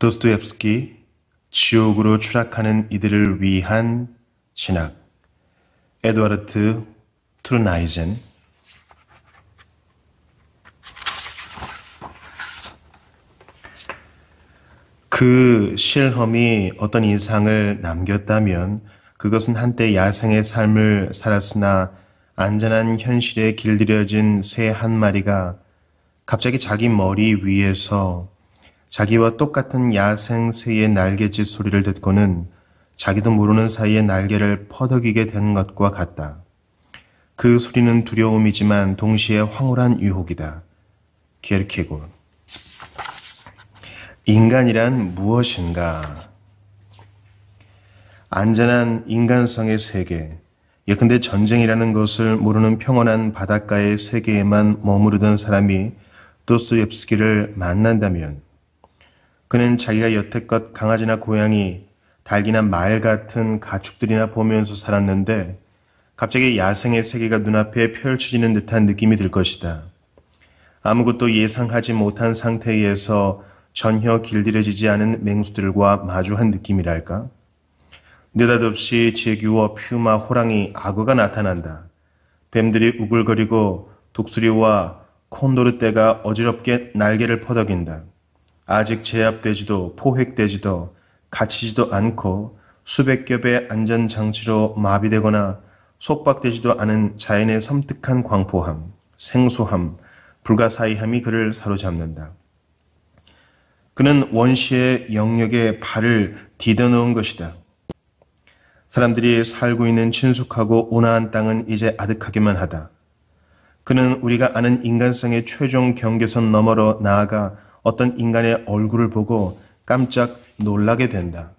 도스토옙스키, 지옥으로 추락하는 이들을 위한 신학, 에두아르트 투르나이젠. 그 실험이 어떤 인상을 남겼다면 그것은 한때 야생의 삶을 살았으나 안전한 현실에 길들여진 새 한 마리가 갑자기 자기 머리 위에서 자기와 똑같은 야생 새의 날갯짓 소리를 듣고는 자기도 모르는 사이에 날개를 퍼덕이게 된 것과 같다. 그 소리는 두려움이지만 동시에 황홀한 유혹이다. 키르케고르. 인간이란 무엇인가? 안전한 인간성의 세계, 예컨대 전쟁이라는 것을 모르는 평온한 바닷가의 세계에만 머무르던 사람이 도스토옙스키를 만난다면 그는 자기가 여태껏 강아지나 고양이, 닭이나 말 같은 가축들이나 보면서 살았는데 갑자기 야생의 세계가 눈앞에 펼쳐지는 듯한 느낌이 들 것이다. 아무것도 예상하지 못한 상태에서 전혀 길들여지지 않은 맹수들과 마주한 느낌이랄까? 느닷없이 제규어, 퓨마, 호랑이, 악어가 나타난다. 뱀들이 우글거리고 독수리와 콘도르떼가 어지럽게 날개를 퍼덕인다. 아직 제압되지도 포획되지도 갇히지도 않고 수백 겹의 안전장치로 마비되거나 속박되지도 않은 자연의 섬뜩한 광포함, 생소함, 불가사의함이 그를 사로잡는다. 그는 원시의 영역에 발을 디뎌놓은 것이다. 사람들이 살고 있는 친숙하고 온화한 땅은 이제 아득하기만 하다. 그는 우리가 아는 인간성의 최종 경계선 너머로 나아가 어떤 인간의 얼굴을 보고 깜짝 놀라게 된다.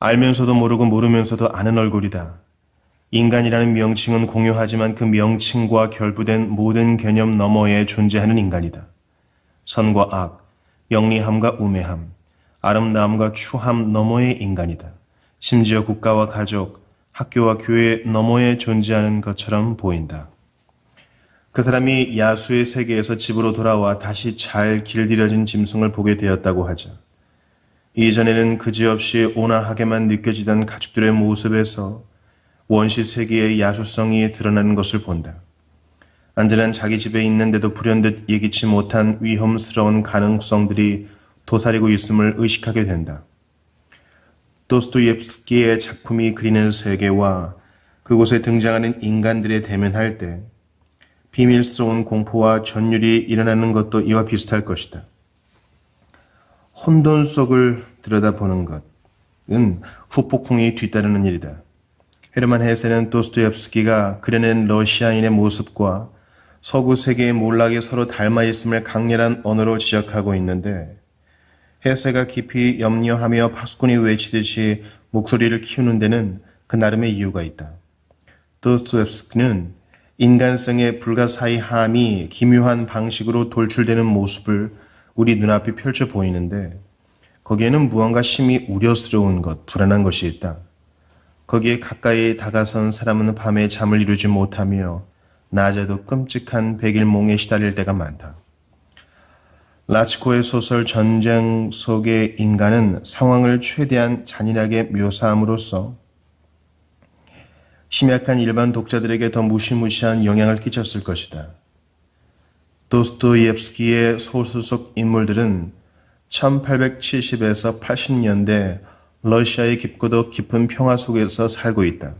알면서도 모르고 모르면서도 아는 얼굴이다. 인간이라는 명칭은 공유하지만 그 명칭과 결부된 모든 개념 너머에 존재하는 인간이다. 선과 악, 영리함과 우매함, 아름다움과 추함 너머의 인간이다. 심지어 국가와 가족, 학교와 교회 너머에 존재하는 것처럼 보인다. 그 사람이 야수의 세계에서 집으로 돌아와 다시 잘 길들여진 짐승을 보게 되었다고 하자. 이전에는 그지없이 온화하게만 느껴지던 가축들의 모습에서 원시 세계의 야수성이 드러나는 것을 본다. 안전한 자기 집에 있는데도 불현듯 예기치 못한 위험스러운 가능성들이 도사리고 있음을 의식하게 된다. 도스토옙스키의 작품이 그리는 세계와 그곳에 등장하는 인간들에 대면할 때 비밀스러운 공포와 전율이 일어나는 것도 이와 비슷할 것이다. 혼돈 속을 들여다보는 것은 후폭풍이 뒤따르는 일이다. 헤르만 헤세는 도스토옙스키가 그려낸 러시아인의 모습과 서구 세계의 몰락이 서로 닮아있음을 강렬한 언어로 지적하고 있는데 헤세가 깊이 염려하며 파수꾼이 외치듯이 목소리를 키우는 데는 그 나름의 이유가 있다. 도스토옙스키는 인간성의 불가사의함이 기묘한 방식으로 돌출되는 모습을 우리 눈앞에 펼쳐 보이는데 거기에는 무언가 심히 우려스러운 것, 불안한 것이 있다. 거기에 가까이 다가선 사람은 밤에 잠을 이루지 못하며 낮에도 끔찍한 백일몽에 시달릴 때가 많다. 라치코의 소설 전쟁 속의 인간은 상황을 최대한 잔인하게 묘사함으로써 심약한 일반 독자들에게 더 무시무시한 영향을 끼쳤을 것이다. 도스토옙스키의 소설 속 인물들은 1870에서 80년대 러시아의 깊고도 깊은 평화 속에서 살고 있다.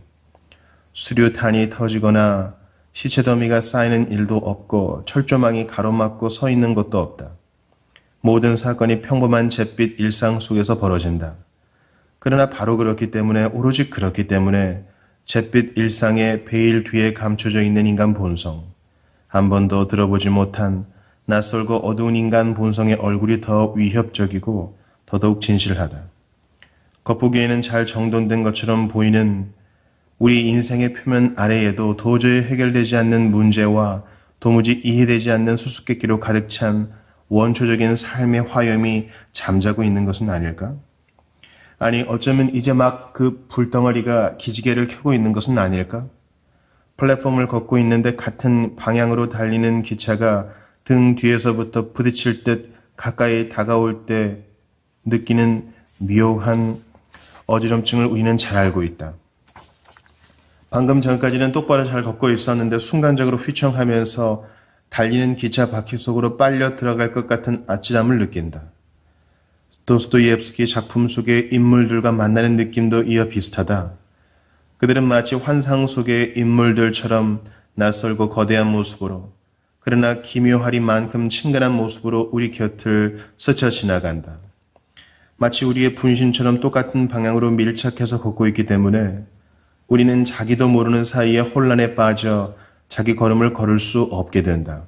수류탄이 터지거나 시체 더미가 쌓이는 일도 없고 철조망이 가로막고 서 있는 것도 없다. 모든 사건이 평범한 잿빛 일상 속에서 벌어진다. 그러나 바로 그렇기 때문에, 오로지 그렇기 때문에 잿빛 일상의 베일 뒤에 감춰져 있는 인간 본성, 한 번도 들어보지 못한 낯설고 어두운 인간 본성의 얼굴이 더 위협적이고 더더욱 진실하다. 겉보기에는 잘 정돈된 것처럼 보이는 우리 인생의 표면 아래에도 도저히 해결되지 않는 문제와 도무지 이해되지 않는 수수께끼로 가득 찬 원초적인 삶의 화염이 잠자고 있는 것은 아닐까? 아니, 어쩌면 이제 막 그 불덩어리가 기지개를 켜고 있는 것은 아닐까? 플랫폼을 걷고 있는데 같은 방향으로 달리는 기차가 등 뒤에서부터 부딪힐 듯 가까이 다가올 때 느끼는 묘한 어지럼증을 우리는 잘 알고 있다. 방금 전까지는 똑바로 잘 걷고 있었는데 순간적으로 휘청하면서 달리는 기차 바퀴 속으로 빨려 들어갈 것 같은 아찔함을 느낀다. 도스토옙스키 작품 속의 인물들과 만나는 느낌도 이와 비슷하다. 그들은 마치 환상 속의 인물들처럼 낯설고 거대한 모습으로, 그러나 기묘하리만큼 친근한 모습으로 우리 곁을 스쳐 지나간다. 마치 우리의 분신처럼 똑같은 방향으로 밀착해서 걷고 있기 때문에 우리는 자기도 모르는 사이에 혼란에 빠져 자기 걸음을 걸을 수 없게 된다.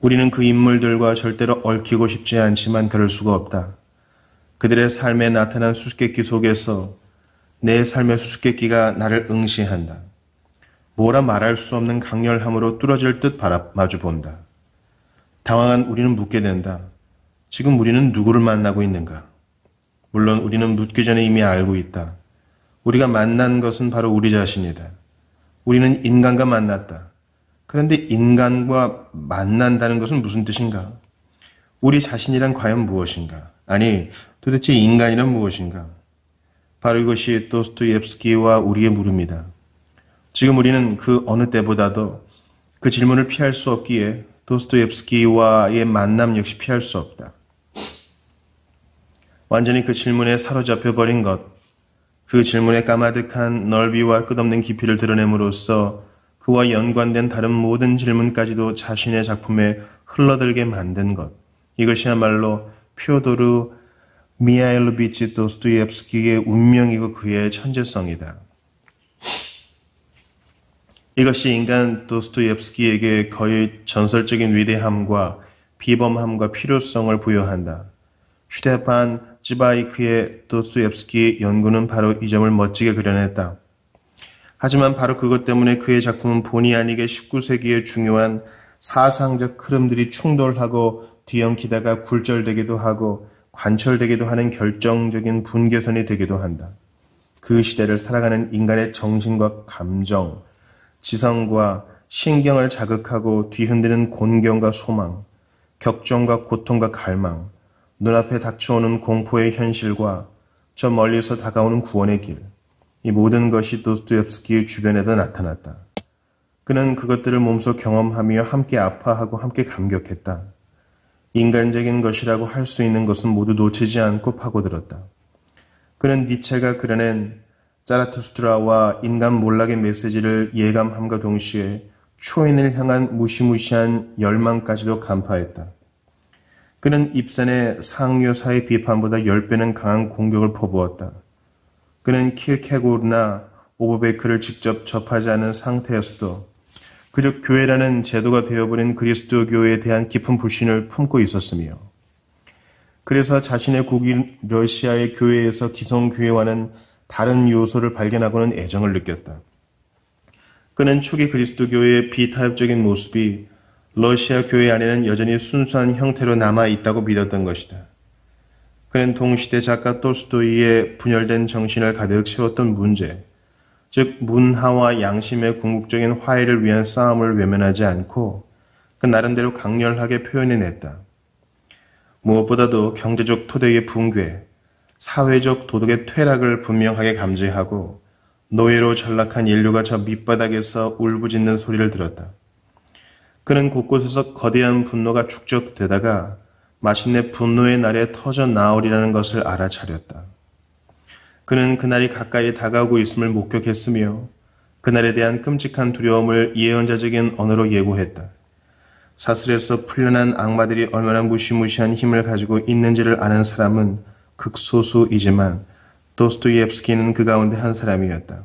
우리는 그 인물들과 절대로 얽히고 싶지 않지만 그럴 수가 없다. 그들의 삶에 나타난 수수께끼 속에서 내 삶의 수수께끼가 나를 응시한다. 뭐라 말할 수 없는 강렬함으로 뚫어질 듯 마주본다. 당황한 우리는 묻게 된다. 지금 우리는 누구를 만나고 있는가? 물론 우리는 묻기 전에 이미 알고 있다. 우리가 만난 것은 바로 우리 자신이다. 우리는 인간과 만났다. 그런데 인간과 만난다는 것은 무슨 뜻인가? 우리 자신이란 과연 무엇인가? 아니, 도대체 인간이란 무엇인가? 바로 이것이 도스토옙스키와 우리의 물음이다. 지금 우리는 그 어느 때보다도 그 질문을 피할 수 없기에 도스토옙스키와의 만남 역시 피할 수 없다. 완전히 그 질문에 사로잡혀버린 것, 그 질문의 까마득한 넓이와 끝없는 깊이를 드러냄으로써 그와 연관된 다른 모든 질문까지도 자신의 작품에 흘러들게 만든 것, 이것이야말로 피오도르 미하일로비치 도스토옙스키의 운명이고 그의 천재성이다. 이것이 인간 도스토옙스키에게 거의 전설적인 위대함과 비범함과 필요성을 부여한다. 슈테판 츠바이크의 도스토옙스키의 연구는 바로 이 점을 멋지게 그려냈다. 하지만 바로 그것 때문에 그의 작품은 본의 아니게 19세기의 중요한 사상적 흐름들이 충돌하고 뒤엉키다가 굴절되기도 하고 관철되기도 하는 결정적인 분계선이 되기도 한다. 그 시대를 살아가는 인간의 정신과 감정, 지성과 신경을 자극하고 뒤흔드는 곤경과 소망, 격정과 고통과 갈망, 눈앞에 닥쳐오는 공포의 현실과 저 멀리서 다가오는 구원의 길, 이 모든 것이 도스토옙스키의 주변에도 나타났다. 그는 그것들을 몸소 경험하며 함께 아파하고 함께 감격했다. 인간적인 것이라고 할 수 있는 것은 모두 놓치지 않고 파고들었다. 그는 니체가 그려낸 자라투스트라와 인간 몰락의 메시지를 예감함과 동시에 초인을 향한 무시무시한 열망까지도 간파했다. 그는 입센의 상류사의 비판보다 10배는 강한 공격을 퍼부었다. 그는 키르케고르나 오버베크를 직접 접하지 않은 상태에서도 그저 교회라는 제도가 되어버린 그리스도교에 대한 깊은 불신을 품고 있었으며, 그래서 자신의 국인 러시아의 교회에서 기성교회와는 다른 요소를 발견하고는 애정을 느꼈다. 그는 초기 그리스도교의 비타협적인 모습이 러시아 교회 안에는 여전히 순수한 형태로 남아있다고 믿었던 것이다. 그는 동시대 작가 톨스토이의 분열된 정신을 가득 채웠던 문제, 즉 문화와 양심의 궁극적인 화해를 위한 싸움을 외면하지 않고 그 나름대로 강렬하게 표현해냈다. 무엇보다도 경제적 토대의 붕괴, 사회적 도덕의 퇴락을 분명하게 감지하고 노예로 전락한 인류가 저 밑바닥에서 울부짖는 소리를 들었다. 그는 곳곳에서 거대한 분노가 축적되다가 마침내 분노의 날에 터져 나오리라는 것을 알아차렸다. 그는 그날이 가까이 다가오고 있음을 목격했으며 그날에 대한 끔찍한 두려움을 예언자적인 언어로 예고했다. 사슬에서 풀려난 악마들이 얼마나 무시무시한 힘을 가지고 있는지를 아는 사람은 극소수이지만 도스토옙스키는 그 가운데 한 사람이었다.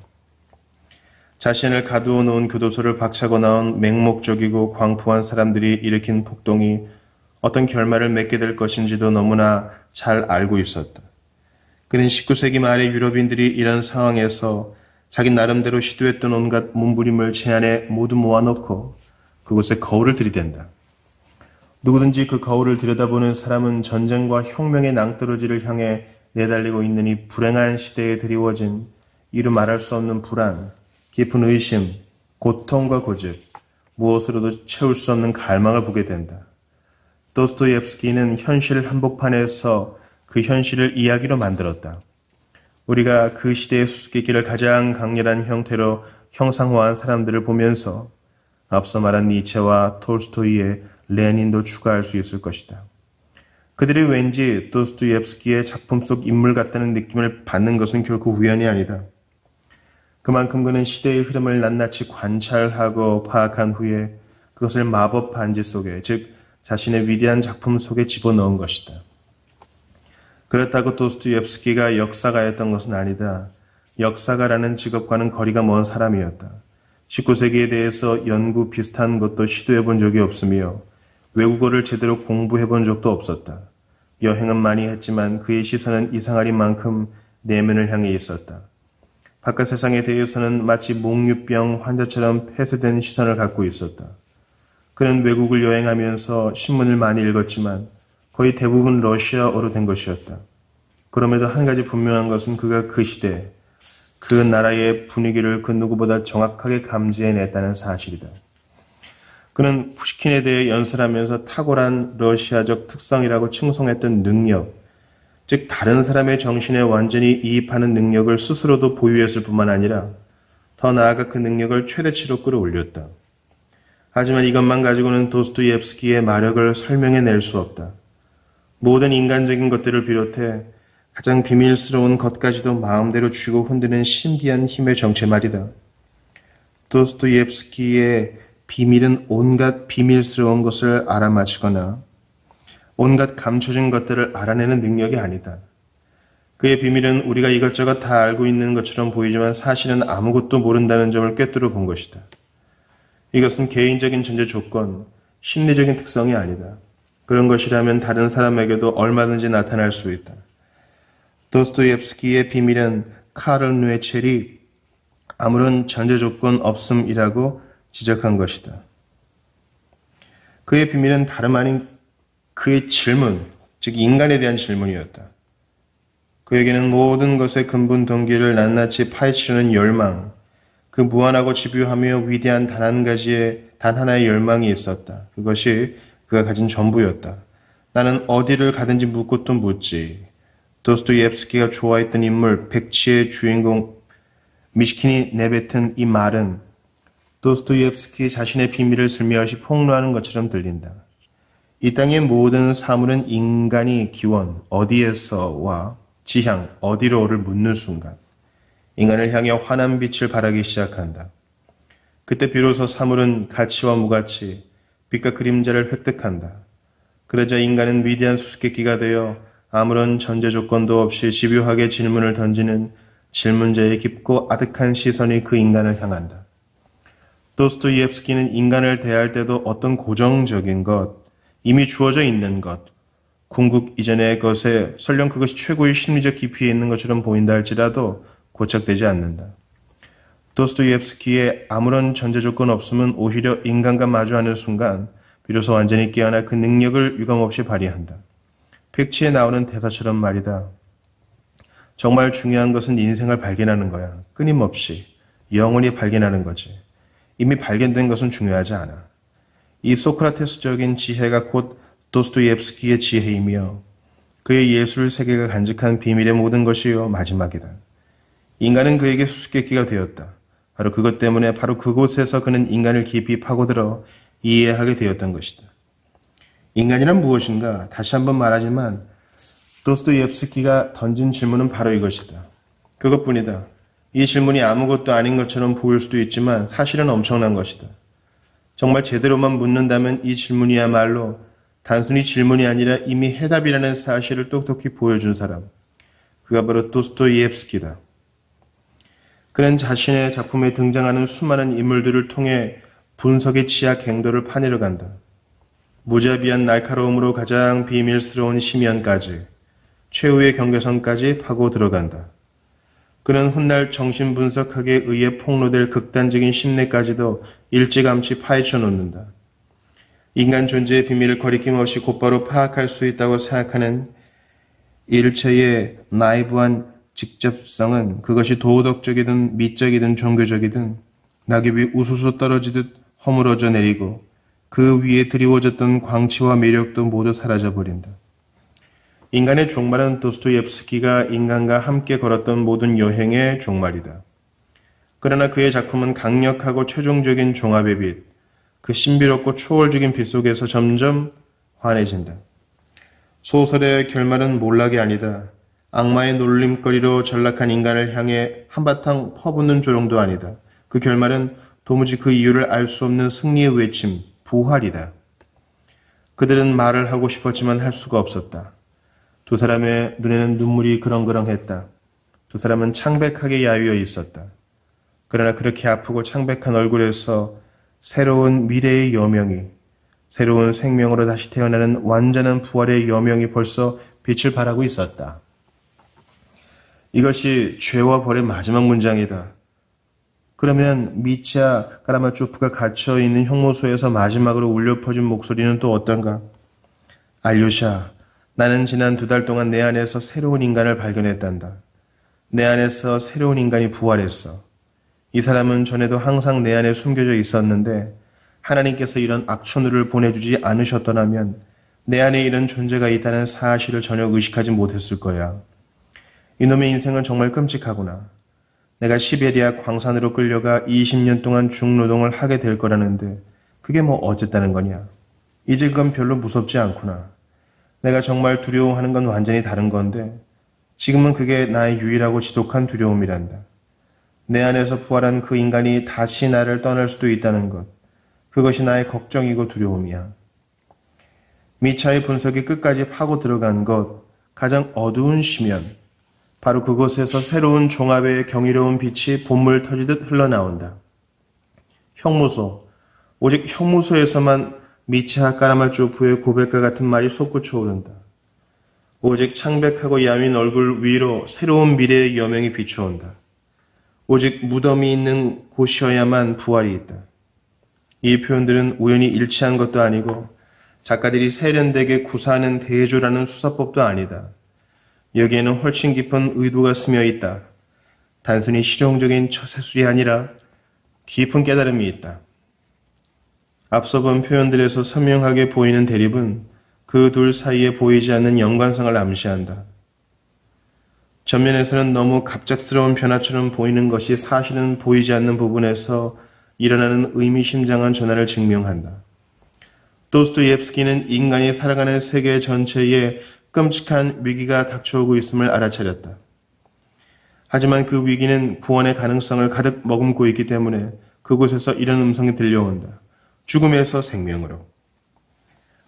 자신을 가두어 놓은 교도소를 박차고 나온 맹목적이고 광포한 사람들이 일으킨 폭동이 어떤 결말을 맺게 될 것인지도 너무나 잘 알고 있었다. 그는 19세기 말의 유럽인들이 이런 상황에서 자기 나름대로 시도했던 온갖 몸부림을 제 안에 모두 모아놓고 그곳에 거울을 들이댄다. 누구든지 그 거울을 들여다보는 사람은 전쟁과 혁명의 낭떠러지를 향해 내달리고 있는 이 불행한 시대에 드리워진 이루 말할 수 없는 불안, 깊은 의심, 고통과 고집, 무엇으로도 채울 수 없는 갈망을 보게 된다. 도스토옙스키는 현실 한복판에서 그 현실을 이야기로 만들었다. 우리가 그 시대의 수수께끼를 가장 강렬한 형태로 형상화한 사람들을 보면서 앞서 말한 니체와 톨스토이의 레닌도 추가할 수 있을 것이다. 그들이 왠지 도스토옙스키의 작품 속 인물 같다는 느낌을 받는 것은 결코 우연이 아니다. 그만큼 그는 시대의 흐름을 낱낱이 관찰하고 파악한 후에 그것을 마법 반지 속에, 즉 자신의 위대한 작품 속에 집어넣은 것이다. 그렇다고 도스토옙스키가 역사가였던 것은 아니다. 역사가라는 직업과는 거리가 먼 사람이었다. 19세기에 대해서 연구 비슷한 것도 시도해본 적이 없으며 외국어를 제대로 공부해본 적도 없었다. 여행은 많이 했지만 그의 시선은 이상하린 만큼 내면을 향해 있었다. 바깥 세상에 대해서는 마치 몽유병 환자처럼 폐쇄된 시선을 갖고 있었다. 그는 외국을 여행하면서 신문을 많이 읽었지만 거의 대부분 러시아어로 된 것이었다. 그럼에도 한 가지 분명한 것은 그가 그 시대, 그 나라의 분위기를 그 누구보다 정확하게 감지해냈다는 사실이다. 그는 푸시킨에 대해 연설하면서 탁월한 러시아적 특성이라고 칭송했던 능력, 즉 다른 사람의 정신에 완전히 이입하는 능력을 스스로도 보유했을 뿐만 아니라 더 나아가 그 능력을 최대치로 끌어올렸다. 하지만 이것만 가지고는 도스토옙스키의 마력을 설명해낼 수 없다. 모든 인간적인 것들을 비롯해 가장 비밀스러운 것까지도 마음대로 쥐고 흔드는 신비한 힘의 정체 말이다. 도스토옙스키의 비밀은 온갖 비밀스러운 것을 알아맞히거나 온갖 감춰진 것들을 알아내는 능력이 아니다. 그의 비밀은 우리가 이것저것 다 알고 있는 것처럼 보이지만 사실은 아무것도 모른다는 점을 꿰뚫어 본 것이다. 이것은 개인적인 존재 조건, 심리적인 특성이 아니다. 그런 것이라면 다른 사람에게도 얼마든지 나타날 수 있다. 도스토옙스키의 비밀은 카를 뇌첼이 아무런 전제조건 없음이라고 지적한 것이다. 그의 비밀은 다름 아닌 그의 질문, 즉 인간에 대한 질문이었다. 그에게는 모든 것의 근본 동기를 낱낱이 파헤치려는 열망, 그 무한하고 집요하며 위대한 단 한 가지의, 단 하나의 열망이 있었다. 그것이 그가 가진 전부였다. 나는 어디를 가든지 묻고 또 묻지. 도스토옙스키가 좋아했던 인물 백치의 주인공 미시킨이 내뱉은 이 말은 도스토옙스키 자신의 비밀을 슬며시 폭로하는 것처럼 들린다. 이 땅의 모든 사물은 인간이 기원 어디에서와 지향 어디로를 묻는 순간 인간을 향해 환한 빛을 발하기 시작한다. 그때 비로소 사물은 가치와 무가치, 빛과 그림자를 획득한다. 그러자 인간은 위대한 수수께끼가 되어 아무런 전제 조건도 없이 집요하게 질문을 던지는 질문자의 깊고 아득한 시선이 그 인간을 향한다. 도스토옙스키는 인간을 대할 때도 어떤 고정적인 것, 이미 주어져 있는 것, 궁극 이전의 것에 설령 그것이 최고의 심리적 깊이에 있는 것처럼 보인다 할지라도 고착되지 않는다. 도스토옙스키의 아무런 전제 조건 없음은 오히려 인간과 마주하는 순간 비로소 완전히 깨어나 그 능력을 유감없이 발휘한다. 팩치에 나오는 대사처럼 말이다. 정말 중요한 것은 인생을 발견하는 거야. 끊임없이, 영원히 발견하는 거지. 이미 발견된 것은 중요하지 않아. 이 소크라테스적인 지혜가 곧 도스토옙스키의 지혜이며 그의 예술 세계가 간직한 비밀의 모든 것이요 마지막이다. 인간은 그에게 수수께끼가 되었다. 바로 그것 때문에 바로 그곳에서 그는 인간을 깊이 파고들어 이해하게 되었던 것이다. 인간이란 무엇인가? 다시 한번 말하지만 도스토옙스키가 던진 질문은 바로 이것이다. 그것뿐이다. 이 질문이 아무것도 아닌 것처럼 보일 수도 있지만 사실은 엄청난 것이다. 정말 제대로만 묻는다면 이 질문이야말로 단순히 질문이 아니라 이미 해답이라는 사실을 똑똑히 보여준 사람. 그가 바로 도스토옙스키다. 그는 자신의 작품에 등장하는 수많은 인물들을 통해 분석의 지학 행도를 파내려 간다. 무자비한 날카로움으로 가장 비밀스러운 심연까지, 최후의 경계선까지 파고 들어간다. 그는 훗날 정신분석학에 의해 폭로될 극단적인 심리까지도 일찌감치 파헤쳐 놓는다. 인간 존재의 비밀을 거리낌 없이 곧바로 파악할 수 있다고 생각하는 일체의 나이브한 직접성은 그것이 도덕적이든 미적이든 종교적이든 낙엽이 우수수 떨어지듯 허물어져 내리고 그 위에 드리워졌던 광채와 매력도 모두 사라져버린다. 인간의 종말은 도스토옙스키가 인간과 함께 걸었던 모든 여행의 종말이다. 그러나 그의 작품은 강력하고 최종적인 종합의 빛, 그 신비롭고 초월적인 빛 속에서 점점 환해진다. 소설의 결말은 몰락이 아니다. 악마의 놀림거리로 전락한 인간을 향해 한바탕 퍼붓는 조롱도 아니다. 그 결말은 도무지 그 이유를 알 수 없는 승리의 외침, 부활이다. 그들은 말을 하고 싶었지만 할 수가 없었다. 두 사람의 눈에는 눈물이 그렁그렁했다. 두 사람은 창백하게 야위어 있었다. 그러나 그렇게 아프고 창백한 얼굴에서 새로운 미래의 여명이, 새로운 생명으로 다시 태어나는 완전한 부활의 여명이 벌써 빛을 발하고 있었다. 이것이 죄와 벌의 마지막 문장이다. 그러면 미치아 카라마조프가 갇혀있는 형무소에서 마지막으로 울려 퍼진 목소리는 또 어떤가? 알료샤, 나는 지난 2달 동안 내 안에서 새로운 인간을 발견했단다. 내 안에서 새로운 인간이 부활했어. 이 사람은 전에도 항상 내 안에 숨겨져 있었는데 하나님께서 이런 악천후를 보내주지 않으셨더라면 내 안에 이런 존재가 있다는 사실을 전혀 의식하지 못했을 거야. 이놈의 인생은 정말 끔찍하구나. 내가 시베리아 광산으로 끌려가 20년 동안 중노동을 하게 될 거라는데 그게 뭐 어쨌다는 거냐. 이제 그건 별로 무섭지 않구나. 내가 정말 두려워하는 건 완전히 다른 건데 지금은 그게 나의 유일하고 지독한 두려움이란다. 내 안에서 부활한 그 인간이 다시 나를 떠날 수도 있다는 것. 그것이 나의 걱정이고 두려움이야. 미차의 분석이 끝까지 파고 들어간 것, 가장 어두운 심연, 바로 그곳에서 새로운 종합의 경이로운 빛이 봇물 터지듯 흘러나온다. 형무소, 오직 형무소에서만 미차 카라마조프의 고백과 같은 말이 솟구쳐 오른다. 오직 창백하고 야윈 얼굴 위로 새로운 미래의 여명이 비춰온다. 오직 무덤이 있는 곳이어야만 부활이 있다. 이 표현들은 우연히 일치한 것도 아니고 작가들이 세련되게 구사하는 대조라는 수사법도 아니다. 여기에는 훨씬 깊은 의도가 스며 있다. 단순히 실용적인 처세술이 아니라 깊은 깨달음이 있다. 앞서 본 표현들에서 선명하게 보이는 대립은 그 둘 사이에 보이지 않는 연관성을 암시한다. 전면에서는 너무 갑작스러운 변화처럼 보이는 것이 사실은 보이지 않는 부분에서 일어나는 의미심장한 전환을 증명한다. 도스토옙스키는 인간이 살아가는 세계 전체에 끔찍한 위기가 닥쳐오고 있음을 알아차렸다. 하지만 그 위기는 구원의 가능성을 가득 머금고 있기 때문에 그곳에서 이런 음성이 들려온다. 죽음에서 생명으로.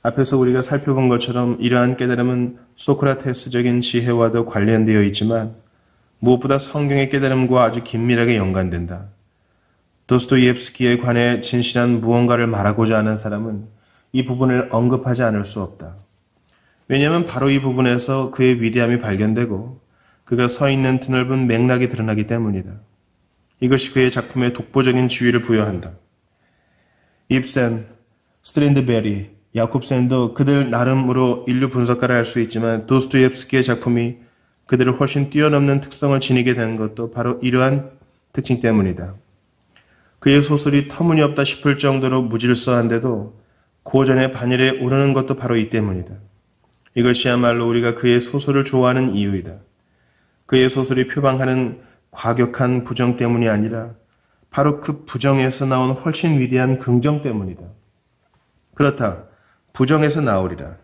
앞에서 우리가 살펴본 것처럼 이러한 깨달음은 소크라테스적인 지혜와도 관련되어 있지만 무엇보다 성경의 깨달음과 아주 긴밀하게 연관된다. 도스토옙스키에 관해 진실한 무언가를 말하고자 하는 사람은 이 부분을 언급하지 않을 수 없다. 왜냐하면 바로 이 부분에서 그의 위대함이 발견되고 그가 서 있는 드넓은 맥락이 드러나기 때문이다. 이것이 그의 작품에 독보적인 지위를 부여한다. 입센, 스트린드베리, 야콥센도 그들 나름으로 인류 분석가라 할 수 있지만 도스토옙스키의 작품이 그들을 훨씬 뛰어넘는 특성을 지니게 된 것도 바로 이러한 특징 때문이다. 그의 소설이 터무니없다 싶을 정도로 무질서한데도 고전의 반열에 오르는 것도 바로 이 때문이다. 이것이야말로 우리가 그의 소설을 좋아하는 이유이다. 그의 소설이 표방하는 과격한 부정 때문이 아니라 바로 그 부정에서 나온 훨씬 위대한 긍정 때문이다. 그렇다. 부정에서 나오리라.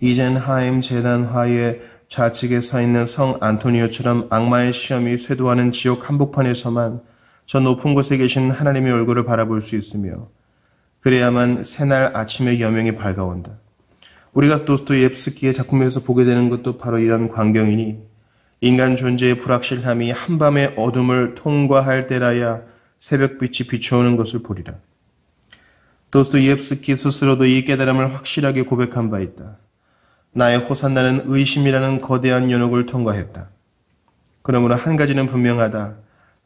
이젠하임 재단화의 좌측에 서 있는 성 안토니오처럼 악마의 시험이 쇄도하는 지옥 한복판에서만 저 높은 곳에 계신 하나님의 얼굴을 바라볼 수 있으며 그래야만 새날 아침의 여명이 밝아온다. 우리가 도스토옙스키의 작품에서 보게 되는 것도 바로 이런 광경이니 인간 존재의 불확실함이 한밤의 어둠을 통과할 때라야 새벽빛이 비춰오는 것을 보리라. 도스토옙스키 스스로도 이 깨달음을 확실하게 고백한 바 있다. 나의 호산나는 의심이라는 거대한 연옥을 통과했다. 그러므로 한 가지는 분명하다.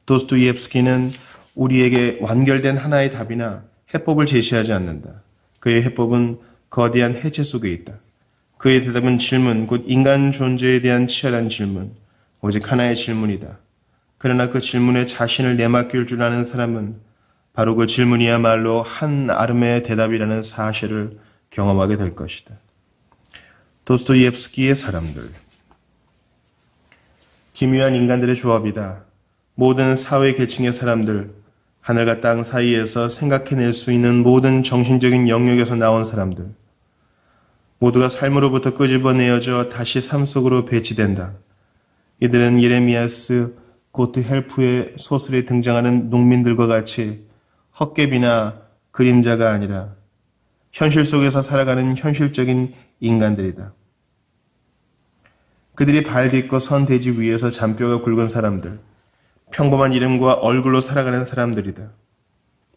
도스토옙스키는 우리에게 완결된 하나의 답이나 해법을 제시하지 않는다. 그의 해법은 거대한 해체 속에 있다. 그의 대답은 질문, 곧 인간 존재에 대한 치열한 질문, 오직 하나의 질문이다. 그러나 그 질문에 자신을 내맡길 줄 아는 사람은 바로 그 질문이야말로 한 아름의 대답이라는 사실을 경험하게 될 것이다. 도스토옙스키의 사람들. 기묘한 인간들의 조합이다. 모든 사회 계층의 사람들, 하늘과 땅 사이에서 생각해낼 수 있는 모든 정신적인 영역에서 나온 사람들. 모두가 삶으로부터 끄집어내어져 다시 삶 속으로 배치된다. 이들은 예레미야스 고트 헬프의 소설에 등장하는 농민들과 같이 헛개비나 그림자가 아니라 현실 속에서 살아가는 현실적인 인간들이다. 그들이 발 딛고 선 대지 위에서 잔뼈가 굵은 사람들, 평범한 이름과 얼굴로 살아가는 사람들이다.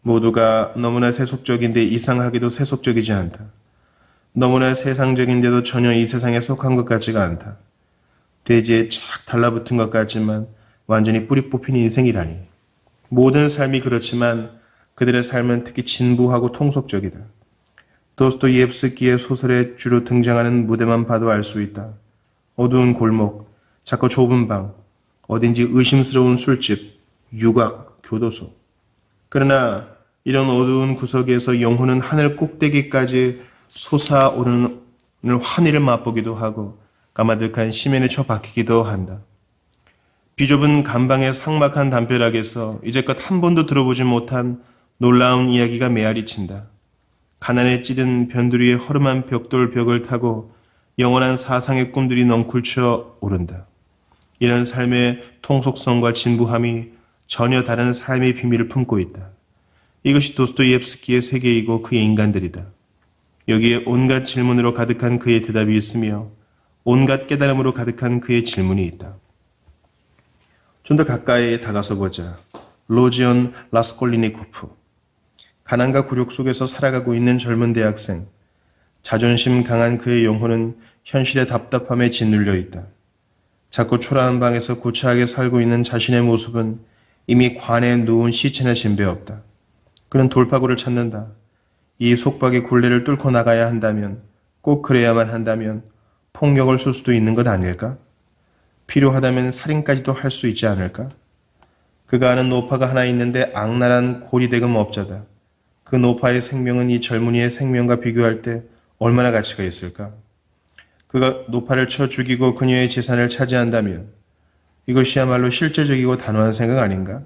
모두가 너무나 세속적인데 이상하게도 세속적이지 않다. 너무나 세상적인데도 전혀 이 세상에 속한 것 같지가 않다. 대지에 착 달라붙은 것 같지만 완전히 뿌리 뽑힌 인생이라니. 모든 삶이 그렇지만 그들의 삶은 특히 진부하고 통속적이다. 도스토옙스키의 소설에 주로 등장하는 무대만 봐도 알 수 있다. 어두운 골목, 작고 좁은 방, 어딘지 의심스러운 술집, 유곽, 교도소. 그러나 이런 어두운 구석에서 영혼은 하늘 꼭대기까지 솟아오르는 환희를 맛보기도 하고 까마득한 시멘에 처박히기도 한다. 비좁은 감방의 삭막한 담벼락에서 이제껏 한 번도 들어보지 못한 놀라운 이야기가 메아리친다. 가난에 찌든 변두리의 허름한 벽돌 벽을 타고 영원한 사상의 꿈들이 넝쿨쳐 오른다. 이런 삶의 통속성과 진부함이 전혀 다른 삶의 비밀을 품고 있다. 이것이 도스토옙스키의 세계이고 그의 인간들이다. 여기에 온갖 질문으로 가득한 그의 대답이 있으며 온갖 깨달음으로 가득한 그의 질문이 있다. 좀 더 가까이 다가서 보자. 로지온 라스콜리니코프. 가난과 굴욕 속에서 살아가고 있는 젊은 대학생. 자존심 강한 그의 영혼은 현실의 답답함에 짓눌려 있다. 작고 초라한 방에서 고차하게 살고 있는 자신의 모습은 이미 관에 누운 시체나 진배없다. 그는 돌파구를 찾는다. 이 속박의 굴레를 뚫고 나가야 한다면, 꼭 그래야만 한다면 폭력을 쓸 수도 있는 것 아닐까? 필요하다면 살인까지도 할 수 있지 않을까? 그가 아는 노파가 하나 있는데 악랄한 고리대금 업자다. 그 노파의 생명은 이 젊은이의 생명과 비교할 때 얼마나 가치가 있을까? 그가 노파를 쳐 죽이고 그녀의 재산을 차지한다면 이것이야말로 실제적이고 단호한 생각 아닌가?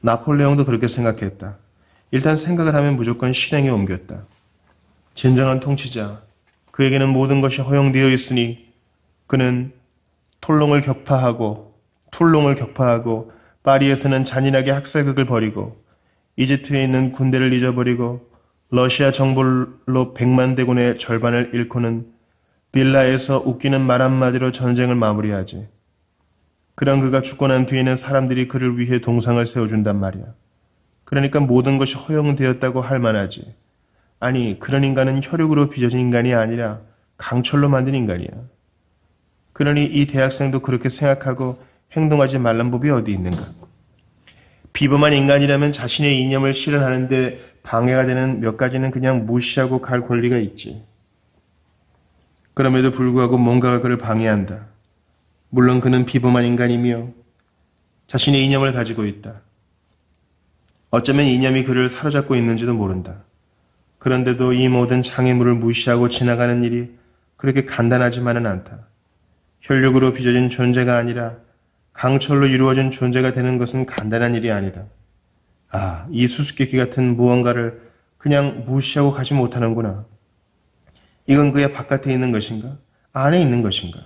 나폴레옹도 그렇게 생각했다. 일단 생각을 하면 무조건 실행에 옮겼다. 진정한 통치자, 그에게는 모든 것이 허용되어 있으니 그는 툴롱을 격파하고 파리에서는 잔인하게 학살극을 벌이고 이집트에 있는 군대를 잊어버리고 러시아 정벌로 100만 대군의 절반을 잃고는 빌라에서 웃기는 말 한마디로 전쟁을 마무리하지. 그런 그가 죽고 난 뒤에는 사람들이 그를 위해 동상을 세워준단 말이야. 그러니까 모든 것이 허용되었다고 할 만하지. 아니, 그런 인간은 혈육으로 빚어진 인간이 아니라 강철로 만든 인간이야. 그러니 이 대학생도 그렇게 생각하고 행동하지 말란 법이 어디 있는가. 비범한 인간이라면 자신의 이념을 실현하는데 방해가 되는 몇 가지는 그냥 무시하고 갈 권리가 있지. 그럼에도 불구하고 뭔가가 그를 방해한다. 물론 그는 비범한 인간이며 자신의 이념을 가지고 있다. 어쩌면 이념이 그를 사로잡고 있는지도 모른다. 그런데도 이 모든 장애물을 무시하고 지나가는 일이 그렇게 간단하지만은 않다. 혈육으로 빚어진 존재가 아니라 강철로 이루어진 존재가 되는 것은 간단한 일이 아니다. 아, 이 수수께끼 같은 무언가를 그냥 무시하고 가지 못하는구나. 이건 그의 바깥에 있는 것인가? 안에 있는 것인가?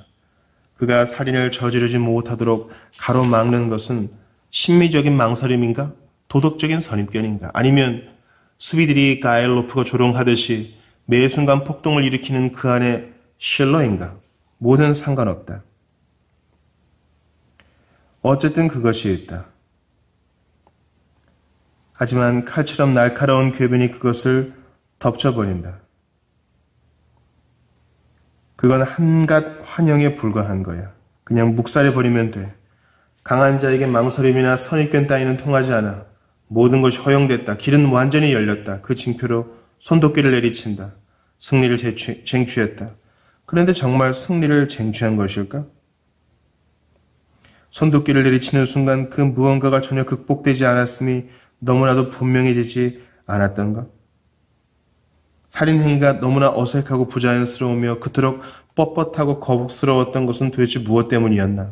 그가 살인을 저지르지 못하도록 가로막는 것은 심미적인 망설임인가? 도덕적인 선입견인가? 아니면 스비드리 가일로프가 조롱하듯이 매 순간 폭동을 일으키는 그 안에 실러인가? 뭐든 상관없다. 어쨌든 그것이 있다. 하지만 칼처럼 날카로운 궤변이 그것을 덮쳐버린다. 그건 한갓 환영에 불과한 거야. 그냥 묵살해버리면 돼. 강한 자에게 망설임이나 선입견 따위는 통하지 않아. 모든 것이 허용됐다. 길은 완전히 열렸다. 그 징표로 손도끼를 내리친다. 승리를 쟁취했다. 그런데 정말 승리를 쟁취한 것일까? 손도끼를 내리치는 순간 그 무언가가 전혀 극복되지 않았음이 너무나도 분명해지지 않았던가? 살인행위가 너무나 어색하고 부자연스러우며 그토록 뻣뻣하고 거북스러웠던 것은 도대체 무엇 때문이었나?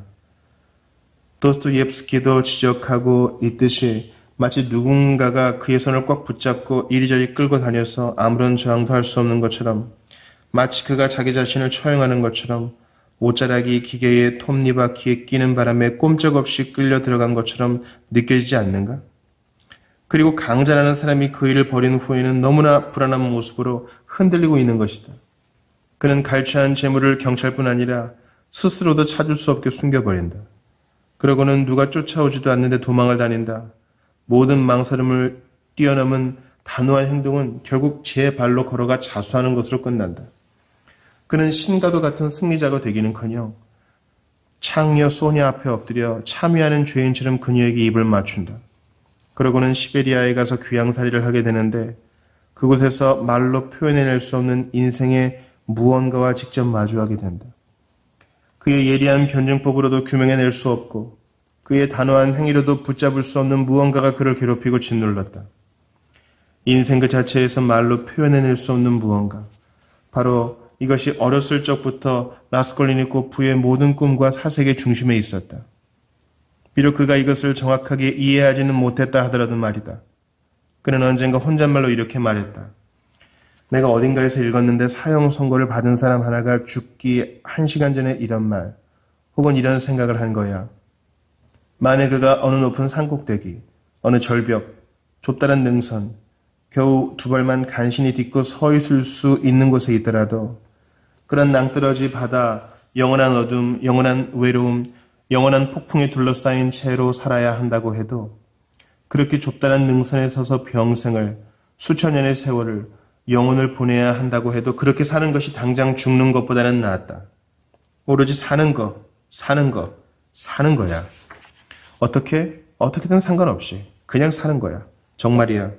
도스토옙스키도 지적하고 있듯이 마치 누군가가 그의 손을 꽉 붙잡고 이리저리 끌고 다녀서 아무런 저항도 할 수 없는 것처럼, 마치 그가 자기 자신을 처형하는 것처럼, 옷자락이 기계의 톱니바퀴에 끼는 바람에 꼼짝없이 끌려 들어간 것처럼 느껴지지 않는가? 그리고 강자라는 사람이 그 일을 벌인 후에는 너무나 불안한 모습으로 흔들리고 있는 것이다. 그는 갈취한 재물을 경찰뿐 아니라 스스로도 찾을 수 없게 숨겨버린다. 그러고는 누가 쫓아오지도 않는데 도망을 다닌다. 모든 망설임을 뛰어넘은 단호한 행동은 결국 제 발로 걸어가 자수하는 것으로 끝난다. 그는 신과도 같은 승리자가 되기는커녕 창녀 소냐 앞에 엎드려 참여하는 죄인처럼 그녀에게 입을 맞춘다. 그러고는 시베리아에 가서 귀양살이를 하게 되는데, 그곳에서 말로 표현해낼 수 없는 인생의 무언가와 직접 마주하게 된다. 그의 예리한 변증법으로도 규명해낼 수 없고 그의 단호한 행위로도 붙잡을 수 없는 무언가가 그를 괴롭히고 짓눌렀다. 인생 그 자체에서 말로 표현해낼 수 없는 무언가, 바로 이것이 어렸을 적부터 라스콜리니코프의 모든 꿈과 사색의 중심에 있었다. 비록 그가 이것을 정확하게 이해하지는 못했다 하더라도 말이다. 그는 언젠가 혼잣말로 이렇게 말했다. 내가 어딘가에서 읽었는데 사형 선고를 받은 사람 하나가 죽기 1시간 전에 이런 말, 혹은 이런 생각을 한 거야. 만에 그가 어느 높은 산꼭대기, 어느 절벽, 좁다란 능선, 겨우 두 발만 간신히 딛고 서 있을 수 있는 곳에 있더라도 그런 낭떠러지 바다, 영원한 어둠, 영원한 외로움, 영원한 폭풍에 둘러싸인 채로 살아야 한다고 해도 그렇게 좁다란 능선에 서서 평생을, 수천 년의 세월을, 영혼을 보내야 한다고 해도 그렇게 사는 것이 당장 죽는 것보다는 나았다. 오로지 사는 거야. 어떻게든 상관없이 그냥 사는 거야. 정말이야.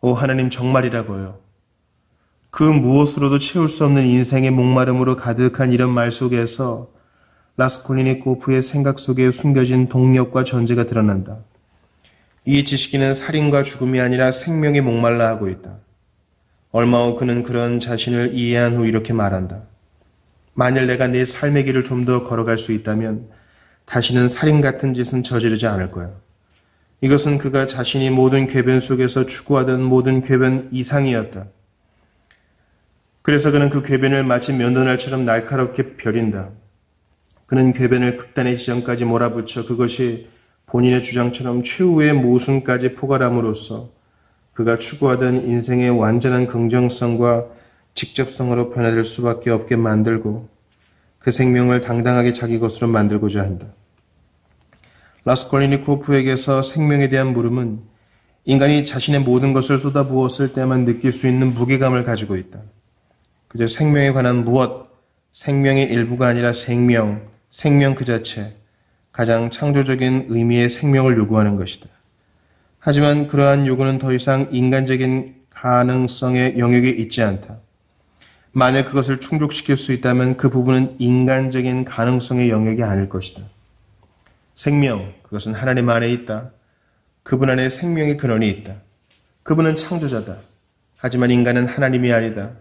오 하나님, 정말이라고요. 그 무엇으로도 채울 수 없는 인생의 목마름으로 가득한 이런 말 속에서 라스콜리니코프의 생각 속에 숨겨진 동력과 전제가 드러난다. 이 지식인은 살인과 죽음이 아니라 생명에 목말라 하고 있다. 얼마 후 그는 그런 자신을 이해한 후 이렇게 말한다. 만일 내가 내 삶의 길을 좀 더 걸어갈 수 있다면 다시는 살인 같은 짓은 저지르지 않을 거야. 이것은 그가 자신이 모든 궤변 속에서 추구하던 모든 궤변 이상이었다. 그래서 그는 그 궤변을 마치 면도날처럼 날카롭게 벼린다. 그는 궤변을 극단의 지점까지 몰아붙여 그것이 본인의 주장처럼 최후의 모순까지 포괄함으로써 그가 추구하던 인생의 완전한 긍정성과 직접성으로 변화될 수밖에 없게 만들고 그 생명을 당당하게 자기 것으로 만들고자 한다. 라스콜리니코프에게서 생명에 대한 물음은 인간이 자신의 모든 것을 쏟아부었을 때만 느낄 수 있는 무게감을 가지고 있다. 그저 생명에 관한 무엇, 생명의 일부가 아니라 생명 그 자체, 가장 창조적인 의미의 생명을 요구하는 것이다. 하지만 그러한 요구는 더 이상 인간적인 가능성의 영역에 있지 않다. 만일 그것을 충족시킬 수 있다면 그 부분은 인간적인 가능성의 영역이 아닐 것이다. 생명, 그것은 하나님 안에 있다. 그분 안에 생명의 근원이 있다. 그분은 창조자다. 하지만 인간은 하나님이 아니다.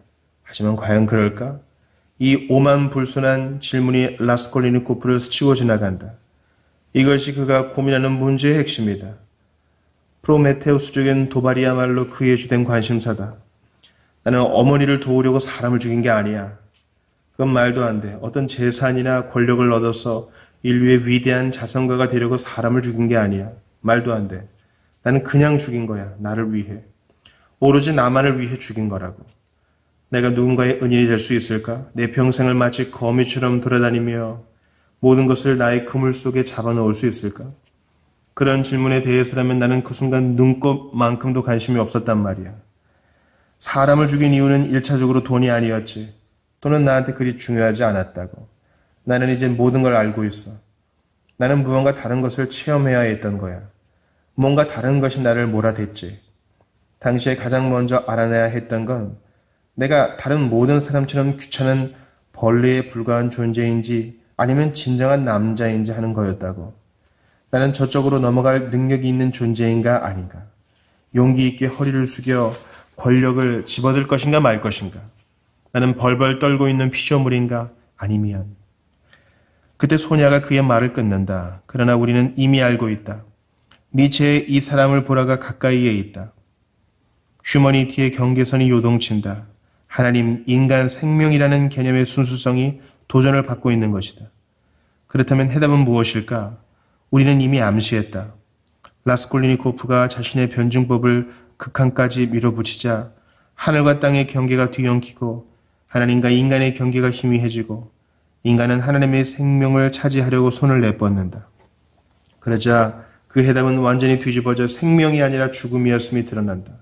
하지만 과연 그럴까? 이 오만불손한 질문이 라스콜리니코프를 스치고 지나간다. 이것이 그가 고민하는 문제의 핵심이다. 프로메테우스적인 도발이야말로 그의 주된 관심사다. 나는 어머니를 도우려고 사람을 죽인 게 아니야. 그건 말도 안 돼. 어떤 재산이나 권력을 얻어서 인류의 위대한 자선가가 되려고 사람을 죽인 게 아니야. 말도 안 돼. 나는 그냥 죽인 거야. 나를 위해. 오로지 나만을 위해 죽인 거라고. 내가 누군가의 은인이 될 수 있을까? 내 평생을 마치 거미처럼 돌아다니며 모든 것을 나의 그물 속에 잡아넣을 수 있을까? 그런 질문에 대해서라면 나는 그 순간 눈곱만큼도 관심이 없었단 말이야. 사람을 죽인 이유는 1차적으로 돈이 아니었지. 돈은 나한테 그리 중요하지 않았다고. 나는 이제 모든 걸 알고 있어. 나는 무언가 다른 것을 체험해야 했던 거야. 뭔가 다른 것이 나를 몰아댔지. 당시에 가장 먼저 알아내야 했던 건 내가 다른 모든 사람처럼 귀찮은 벌레에 불과한 존재인지 아니면 진정한 남자인지 하는 거였다고. 나는 저쪽으로 넘어갈 능력이 있는 존재인가 아닌가, 용기 있게 허리를 숙여 권력을 집어들 것인가 말 것인가, 나는 벌벌 떨고 있는 피조물인가? 아니면. 그때 소녀가 그의 말을 끊는다. 그러나 우리는 이미 알고 있다. 니체의 이 사람을 보라가 가까이에 있다. 휴머니티의 경계선이 요동친다. 하나님, 인간 생명이라는 개념의 순수성이 도전을 받고 있는 것이다. 그렇다면 해답은 무엇일까? 우리는 이미 암시했다. 라스콜리니코프가 자신의 변증법을 극한까지 밀어붙이자 하늘과 땅의 경계가 뒤엉키고 하나님과 인간의 경계가 희미해지고 인간은 하나님의 생명을 차지하려고 손을 내뻗는다. 그러자 그 해답은 완전히 뒤집어져 생명이 아니라 죽음이었음이 드러난다.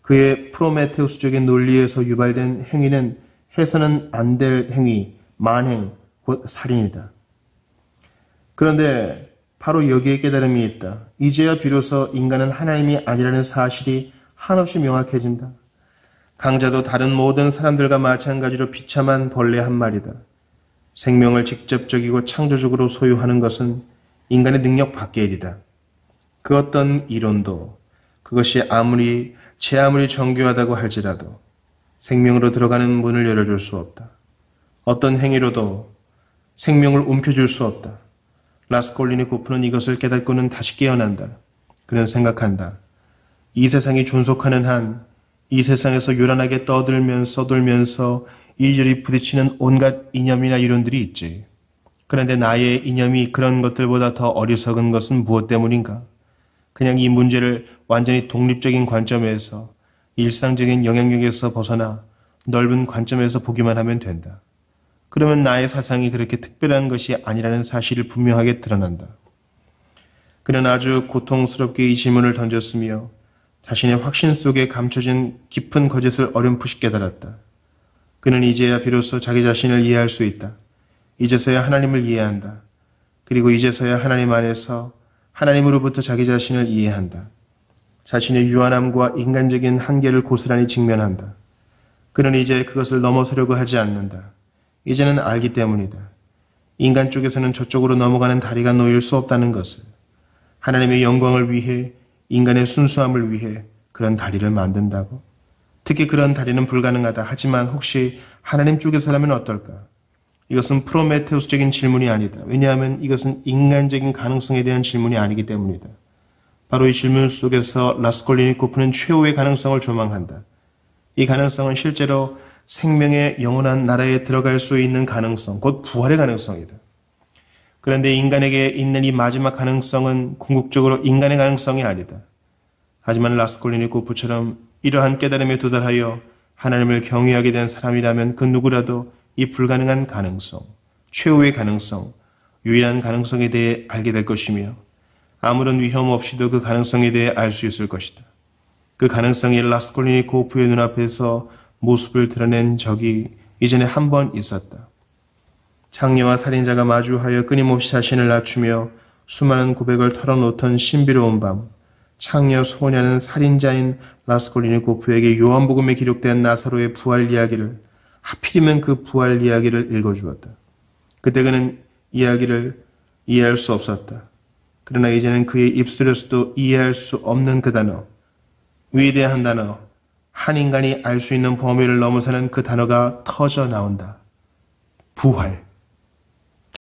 그의 프로메테우스적인 논리에서 유발된 행위는 해서는 안 될 행위, 만행, 곧 살인이다. 그런데 바로 여기에 깨달음이 있다. 이제야 비로소 인간은 하나님이 아니라는 사실이 한없이 명확해진다. 강자도 다른 모든 사람들과 마찬가지로 비참한 벌레 한 마리다. 생명을 직접적이고 창조적으로 소유하는 것은 인간의 능력 밖의 일이다. 그 어떤 이론도 그것이 아무리 정교하다고 할지라도 생명으로 들어가는 문을 열어줄 수 없다. 어떤 행위로도 생명을 움켜쥘 수 없다. 라스콜리니코프는 이것을 깨닫고는 다시 깨어난다. 그는 생각한다. 이 세상이 존속하는 한 이 세상에서 요란하게 떠돌면서 이리저리 부딪히는 온갖 이념이나 이론들이 있지. 그런데 나의 이념이 그런 것들보다 더 어리석은 것은 무엇 때문인가? 그냥 이 문제를 완전히 독립적인 관점에서 일상적인 영향력에서 벗어나 넓은 관점에서 보기만 하면 된다. 그러면 나의 사상이 그렇게 특별한 것이 아니라는 사실을 분명하게 드러난다. 그는 아주 고통스럽게 이 질문을 던졌으며 자신의 확신 속에 감춰진 깊은 거짓을 어렴풋이 깨달았다. 그는 이제야 비로소 자기 자신을 이해할 수 있다. 이제서야 하나님을 이해한다. 그리고 이제서야 하나님 안에서 하나님으로부터 자기 자신을 이해한다. 자신의 유한함과 인간적인 한계를 고스란히 직면한다. 그는 이제 그것을 넘어서려고 하지 않는다. 이제는 알기 때문이다. 인간 쪽에서는 저쪽으로 넘어가는 다리가 놓일 수 없다는 것을. 하나님의 영광을 위해, 인간의 순수함을 위해 그런 다리를 만든다고? 특히 그런 다리는 불가능하다. 하지만 혹시 하나님 쪽에서라면 어떨까? 이것은 프로메테우스적인 질문이 아니다. 왜냐하면 이것은 인간적인 가능성에 대한 질문이 아니기 때문이다. 바로 이 질문 속에서 라스콜리니코프는 최후의 가능성을 조망한다. 이 가능성은 실제로 생명의 영원한 나라에 들어갈 수 있는 가능성, 곧 부활의 가능성이다. 그런데 인간에게 있는 이 마지막 가능성은 궁극적으로 인간의 가능성이 아니다. 하지만 라스콜리니코프처럼 이러한 깨달음에 도달하여 하나님을 경외하게 된 사람이라면 그 누구라도 이 불가능한 가능성, 최후의 가능성, 유일한 가능성에 대해 알게 될 것이며 아무런 위험 없이도 그 가능성에 대해 알 수 있을 것이다. 그 가능성이 라스콜리니코프의 눈앞에서 모습을 드러낸 적이 이전에 한 번 있었다. 창녀와 살인자가 마주하여 끊임없이 자신을 낮추며 수많은 고백을 털어놓던 신비로운 밤, 창녀 소녀는 살인자인 라스콜리니코프에게 요한복음에 기록된 나사로의 부활 이야기를, 하필이면 그 부활 이야기를 읽어주었다. 그때 그는 이야기를 이해할 수 없었다. 그러나 이제는 그의 입술에서도 이해할 수 없는 그 단어, 위대한 단어, 한 인간이 알 수 있는 범위를 넘어서는 그 단어가 터져 나온다. 부활.